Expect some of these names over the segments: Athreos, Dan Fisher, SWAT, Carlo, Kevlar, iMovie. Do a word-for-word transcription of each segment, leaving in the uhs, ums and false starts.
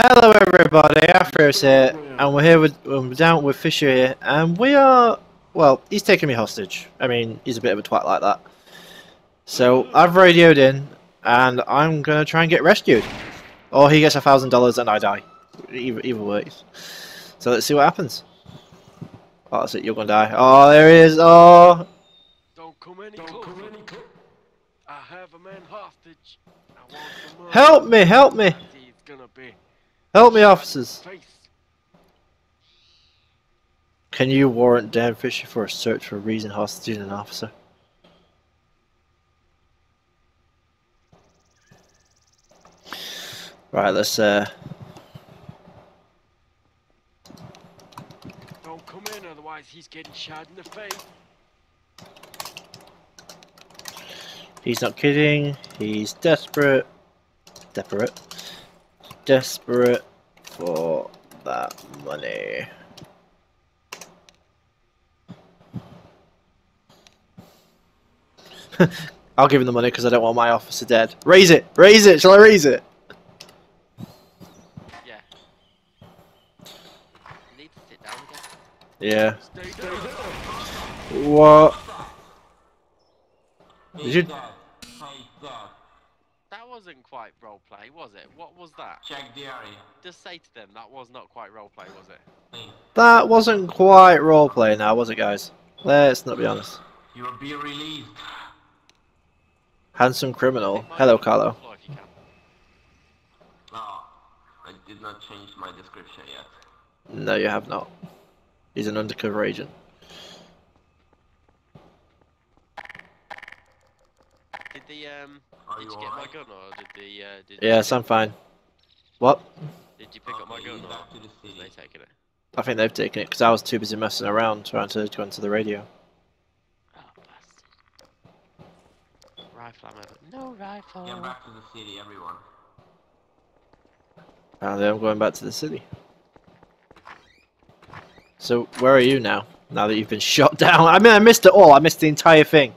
Hello everybody, Athreos here, and we're here with um, down with Fisher here, and we are, well, he's taking me hostage. I mean, he's a bit of a twat like that. So I've radioed in, and I'm gonna try and get rescued, or he gets a thousand dollars and I die. Either, either works. So let's see what happens. Oh, that's it. You're gonna die. Oh, there he is. Oh. Don't come any closer. I have a man hostage. I want help me! Help me! Help me, officers! Can you warrant Dan Fisher for a search for a reason hostaging an officer? Right, let's uh. Don't come in, otherwise he's getting shot in the face. He's not kidding. He's desperate. Desperate. Desperate for that money. I'll give him the money because I don't want my officer dead. Raise it! Raise it! Shall I raise it? Yeah. You need to sit down again. Yeah. What? Did you... Wasn't quite roleplay, was it? What was that? Check the area. Just say to them that was not quite roleplay, was it? That wasn't quite roleplay now, was it, guys? Let's not be honest. You'll be relieved. Handsome criminal. Hello, Carlo. No, I did not change my description yet. No, you have not. He's an undercover agent. Did the um? Did you get my gun or did the uh? Did yes, I'm fine. What? Did you pick up my gun or did they take it? I think they've taken it because I was too busy messing around trying to go into the radio. Oh, bastard! Rifle ammo. No rifle. Get back to the city, everyone. And then I'm going back to the city. So where are you now? Now that you've been shot down? I mean, I missed it all. I missed the entire thing.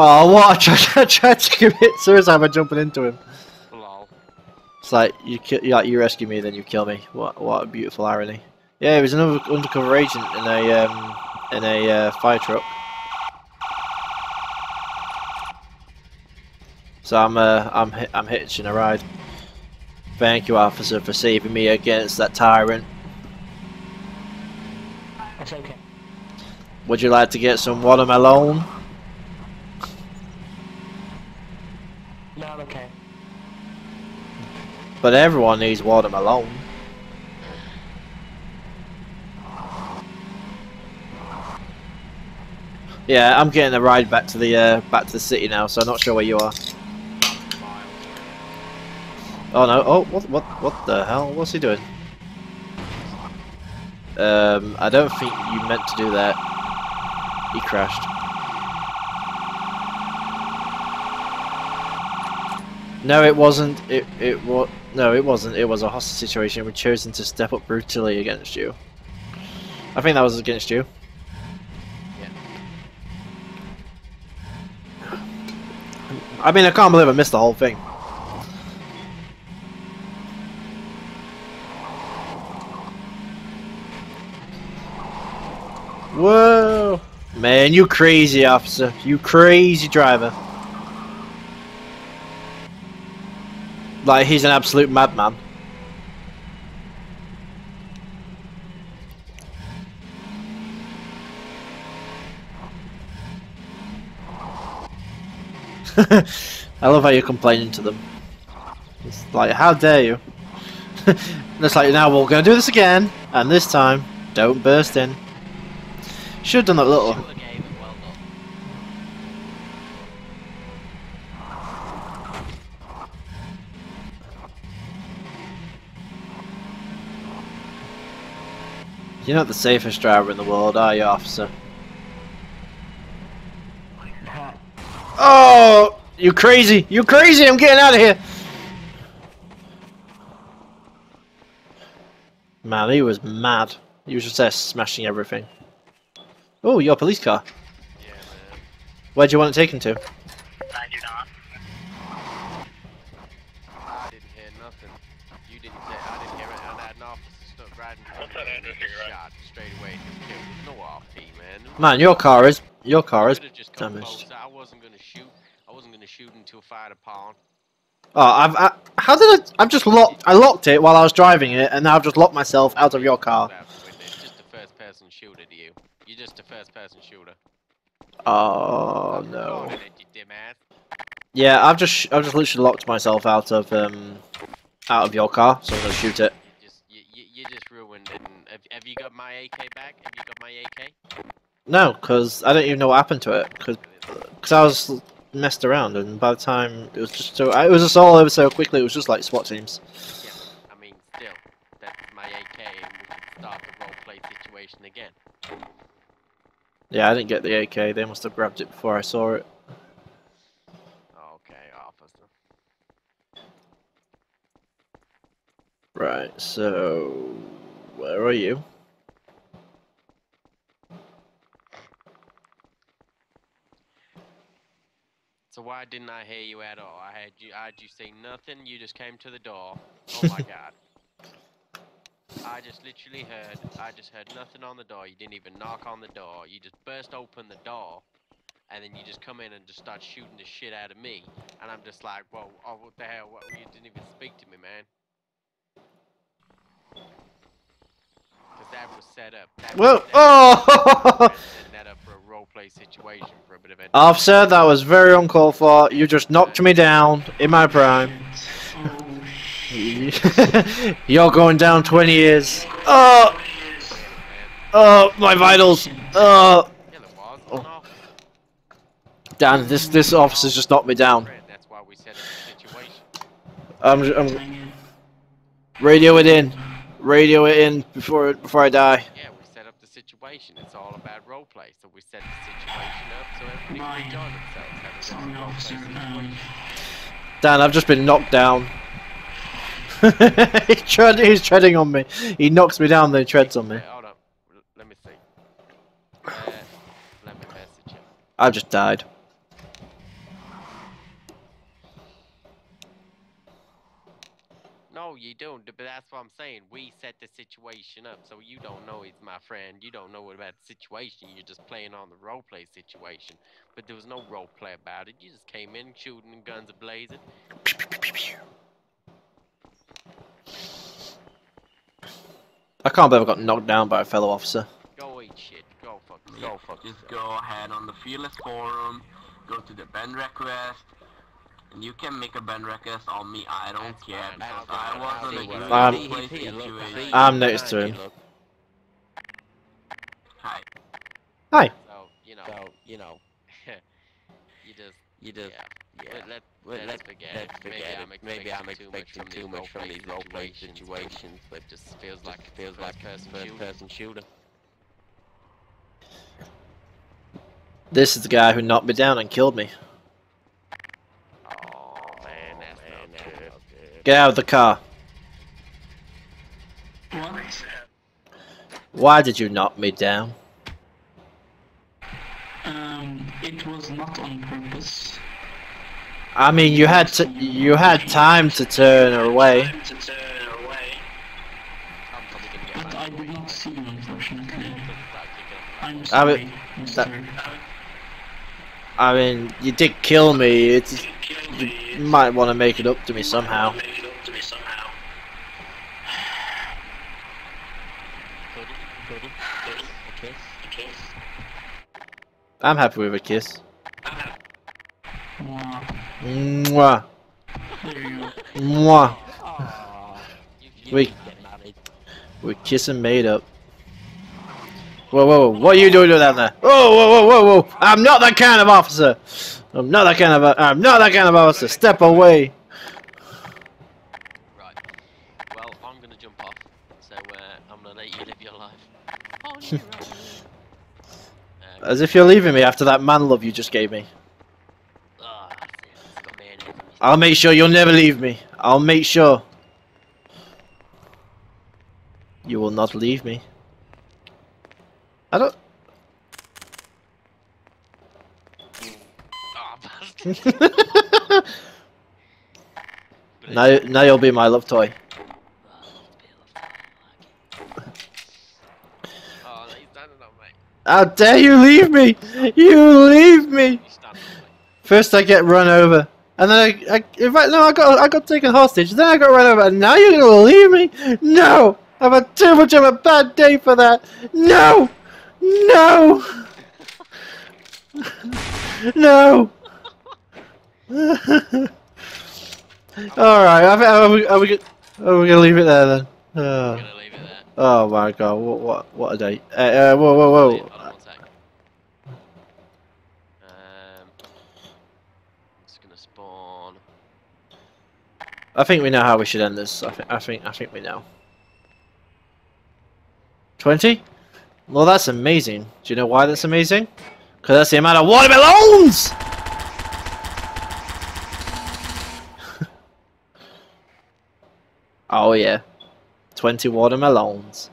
Oh, watch! I tried to commit suicide by jumping into him. Lol. It's like you, like you rescue me, then you kill me. What, what a beautiful irony. Yeah, he was another undercover agent in a um, in a uh, fire truck. So I'm uh, I'm I'm hitching a ride. Thank you, officer, for saving me against that tyrant. That's okay. Would you like to get some watermelon? No, I'm okay. But everyone needs watermelon. Yeah, I'm getting a ride back to the uh, back to the city now, so I'm not sure where you are. Oh no! Oh, what what what the hell? What's he doing? Um, I don't think you meant to do that. He crashed. No, it wasn't. It it was no, it wasn't. It was a hostage situation. We've chosen to step up brutally against you. I think that was against you. Yeah. I mean, I can't believe I missed the whole thing. Whoa. Man, you crazy officer. You crazy driver. Like, he's an absolute madman. I love how you're complaining to them. It's like, how dare you? It's like, now we're gonna do this again, and this time, don't burst in. Should have done that little. You're not the safest driver in the world, are you, officer? Oh, you crazy! You crazy! I'm getting out of here. Man, he was mad. He was just there smashing everything. Oh, your police car. Yeah, man. Where do you want it taken to? I do not. I didn't hear nothing. You didn't say, I didn't hear it. I had an officer stuck riding in front of me and shot straight away. There was no R P, man. Man, your car is, your car is damaged. I wasn't going to shoot. I wasn't going to shoot until fired upon. Oh, I've, I, how did I, I've just locked, I locked it while I was driving it, and now I've just locked myself out of your car. It's just a first person shooter to you. You're just a first person shooter. Oh, no. Yeah, I've just, I've just literally locked myself out of, um, out of your car, so I'm gonna shoot it. You just, you, you just ruined it. Have, have you got my A K back? Have you got my A K? No, because I don't even know what happened to it, because, because I was... messed around, and by the time it was just so it was just all over so quickly. It was just like SWAT teams. Yeah, I mean, still, that's my A K, and we can start the roleplay situation again. Yeah, I didn't get the A K. They must have grabbed it before I saw it. Okay, officer. Right. So, where are you? So why didn't I hear you at all? I had you. I had you say nothing. You just came to the door. Oh my God! I just literally heard. I just heard nothing on the door. You didn't even knock on the door. You just burst open the door, and then you just come in and just start shooting the shit out of me. And I'm just like, whoa! Oh, what the hell? What? You didn't even speak to me, man. Because that was set up. That Whoa! Was set oh! Up. Roleplay situation for a bit of Officer, that was very uncalled for. You just knocked me down in my prime. Oh, you're going down twenty years. Oh, oh, my vitals. Oh, oh. Dan, this this officer's just knocked me down. I'm, I'm radio it in, radio it in before before I die. Situation. It's all about role play, so we set the situation up so everybody can enjoy themselves. Have a officer situation. Dan, I've just been knocked down. he tread, he's treading on me. He knocks me down, then he treads on me. Yeah, hold on. Let me see. Uh, let me message him. I've just died. No, you don't, but that's what I'm saying. We set the situation up, so you don't know he's my friend. You don't know about the situation. You're just playing on the roleplay situation. But there was no roleplay about it. You just came in shooting and guns ablazing. I can't believe I got knocked down by a fellow officer. Go eat shit. Go fuck yourself. Yeah. Go fuck yourself. Just go ahead on the Fearless forum. Go to the band request. And you can make a band request on me, I don't That's care, fine. because I wasn't a good situation. I'm next to him. Hi. Hi. So, you know, so, you know, you just, you just, yeah, yeah. Let, let, let's forget, let's forget maybe it. I'm maybe I'm expecting too much from these role-play situations, but it just feels like, it feels like first-person shooter. This is the guy who knocked me down and killed me. Get out of the car. What? Why did you knock me down? Um, it was not on purpose. I mean, you had to, you had time to turn away. But I did not see you, unfortunately. I'm sorry, I mean, that, I mean, you did kill me. It's, you might want to make it up to me somehow. I'm happy with a kiss. Mwah. Mwah. We, we're kissing made up. Whoa, whoa, whoa, what are you doing down there? Whoa, whoa, whoa, whoa, whoa, I'm not that kind of officer! I'm not that kind of, I'm not that kind of officer, step away! Right, well, I'm gonna jump off, so uh, I'm gonna let you live your life. As if you're leaving me after that man love you just gave me. I'll make sure you'll never leave me, I'll make sure. You will not leave me. I don't... Oh, now, now you'll be my love toy. How dare you leave me! You leave me! First I get run over, and then I, I in fact no, I got I got taken hostage. Then I got run over, and now you're gonna leave me? No! I've had too much of a bad day for that. No! No! No! All right, I think are we are we, are we gonna leave it there then? Oh. Oh my god, what what what a day. Uh, uh whoa whoa whoa. Hold on one sec. Um it's gonna spawn. I think we know how we should end this. I think I think I think we know. Twenty? Well, that's amazing. Do you know why that's amazing? Cause that's the amount of water balloons! Oh yeah. twenty watermelons.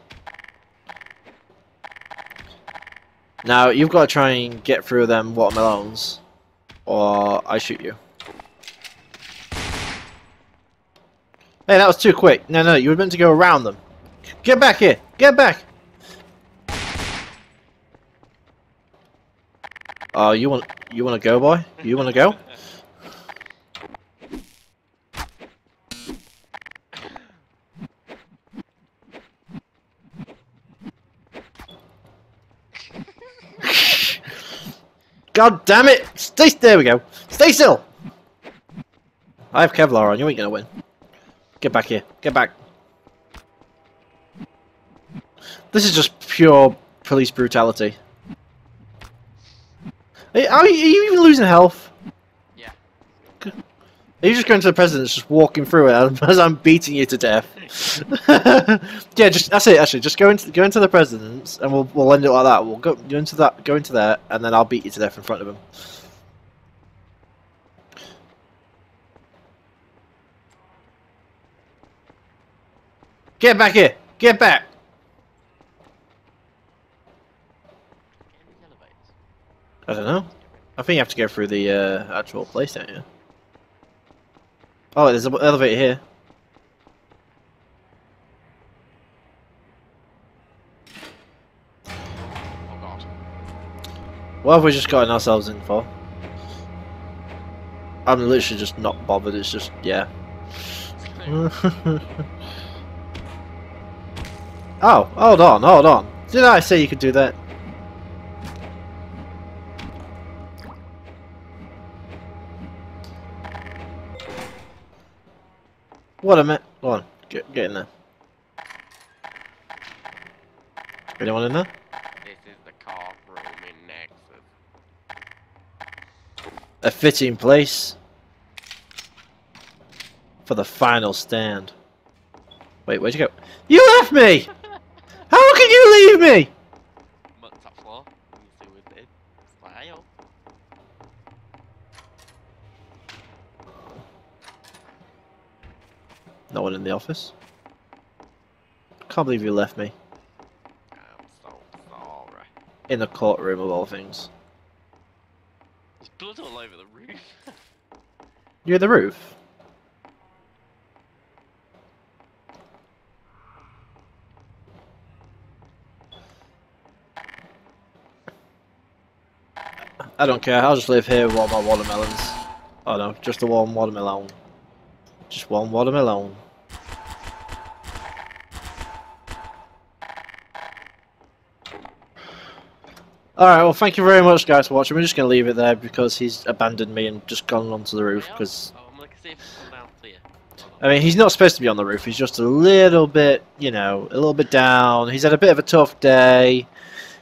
Now you've got to try and get through them watermelons or I shoot you. Hey, that was too quick. No, no, you were meant to go around them. Get back here! Get back! Oh, you want you want to go, boy? You want to go? God damn it! Stay there we go. Stay still. I have Kevlar on. You ain't gonna win. Get back here. Get back. This is just pure police brutality. Are you, are you even losing health? Yeah. Are you just going to the president's, just walking through it as I'm beating you to death? Yeah, just that's it. Actually, just go into go into the president's, and we'll we'll end it like that. We'll go, go into that, go into there, and then I'll beat you to death in front of him. Get back here! Get back! I don't know. I think you have to go through the uh, actual place, don't you? Oh, there's an elevator here. What have we just gotten ourselves in for? I'm literally just not bothered, it's just, yeah. Oh, hold on, hold on. Did I say you could do that? What a minute. Go on, get, get in there. Anyone in there? A fitting place for the final stand. Wait, where'd you go? You left me! How can you leave me? No one in the office. Can't believe you left me. I'm so sorry. In the courtroom of all things. Blood all over the roof. You're the roof. I don't care. I'll just live here with all my watermelons. Oh no, just the one watermelon. Just one watermelon. Alright, well thank you very much guys for watching. We're just going to leave it there because he's abandoned me and just gone onto the roof because... I mean, he's not supposed to be on the roof, he's just a little bit, you know, a little bit down. He's had a bit of a tough day.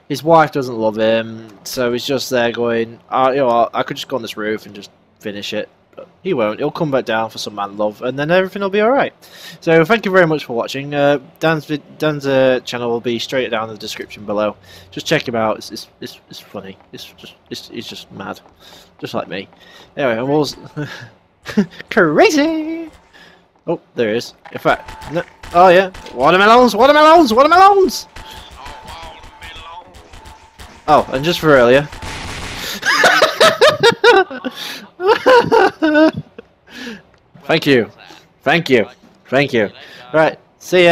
His wife doesn't love him, so he's just there going, oh, you know what, I could just go on this roof and just finish it. But he won't, he'll come back down for some man love and then everything will be alright. So thank you very much for watching. uh, Dan's, Dan's uh, channel will be straight down in the description below. Just check him out, it's, it's, it's, it's funny, it's just, it's, it's just mad, just like me. Anyway, I'm always crazy! Oh, there is. In fact, no. Oh yeah, watermelons, watermelons, watermelons! Oh, and just for earlier. Thank you, thank you, thank you. Right, see ya.